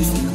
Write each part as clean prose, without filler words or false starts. First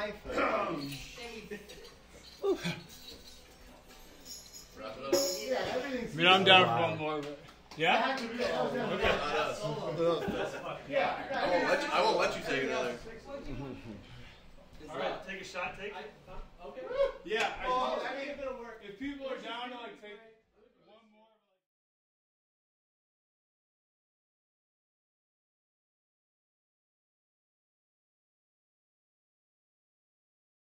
knife. Yeah, everything's. I mean, I'm down for one more. But... Yeah? I won't let you take another. All right, take a shot. Take it.